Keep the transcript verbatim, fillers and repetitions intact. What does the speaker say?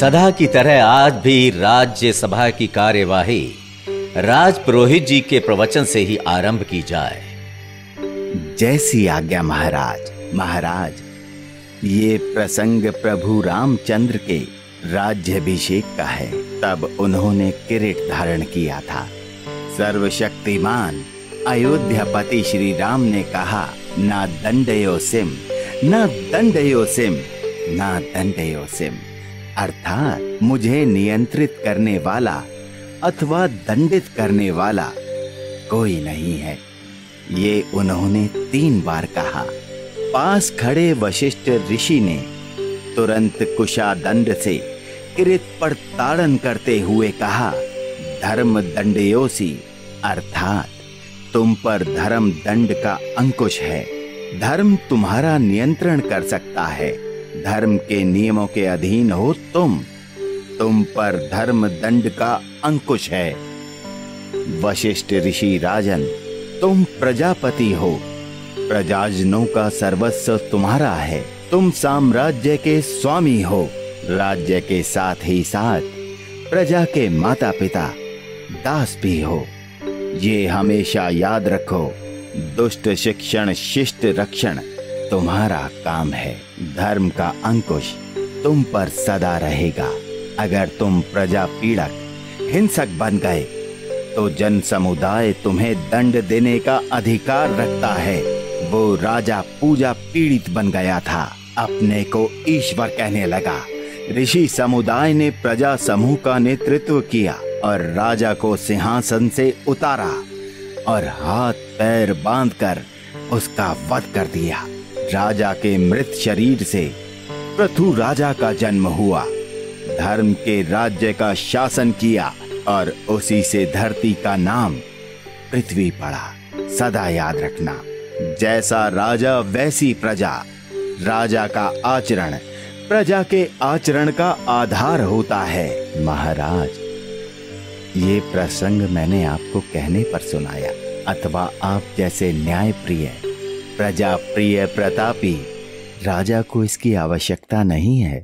सदा की तरह आज भी राज्य सभा की कार्यवाही राजपुरोहित जी के प्रवचन से ही आरंभ की जाए। जैसी आज्ञा महाराज। महाराज, ये प्रसंग प्रभु रामचंद्र के राज्याभिषेक का है। तब उन्होंने किरीट धारण किया था। सर्वशक्तिमान अयोध्यापति श्री राम ने कहा, ना दंडयोसिम, ना दंडयोसिम, ना दंडयोसिम, अर्थात मुझे नियंत्रित करने वाला अथवा दंडित करने वाला कोई नहीं है। ये उन्होंने तीन बार कहा। पास खड़े वशिष्ठ ऋषि ने तुरंत कुशादंड से किरीट पर ताड़न करते हुए कहा, धर्म दंडयोसी, अर्थात तुम पर धर्म दंड का अंकुश है। धर्म तुम्हारा नियंत्रण कर सकता है। धर्म के नियमों के अधीन हो तुम तुम पर धर्म दंड का अंकुश है। वशिष्ठ ऋषि राजन, तुम प्रजापति हो। प्रजाजनों का सर्वस्व तुम्हारा है। तुम साम्राज्य के स्वामी हो। राज्य के साथ ही साथ प्रजा के माता पिता, दास भी हो। ये हमेशा याद रखो, दुष्ट शिक्षण, शिष्ट रक्षण तुम्हारा काम है। धर्म का अंकुश तुम पर सदा रहेगा। अगर तुम प्रजा पीड़क, हिंसक बन गए तो जन समुदाय तुम्हें दंड देने का अधिकार रखता है। वो राजा पूजा पीड़ित बन गया था, अपने को ईश्वर कहने लगा। ऋषि समुदाय ने प्रजा समूह का नेतृत्व किया और राजा को सिंहासन से उतारा और हाथ पैर बांधकर उसका वध कर दिया। राजा के मृत शरीर से पृथु राजा का जन्म हुआ। धर्म के राज्य का शासन किया और उसी से धरती का नाम पृथ्वी पड़ा। सदा याद रखना, जैसा राजा वैसी प्रजा। राजा का आचरण प्रजा के आचरण का आधार होता है। महाराज, ये प्रसंग मैंने आपको कहने पर सुनाया। अथवा आप जैसे न्याय प्रिय, प्रजा प्रिय, प्रतापी राजा को इसकी आवश्यकता नहीं है।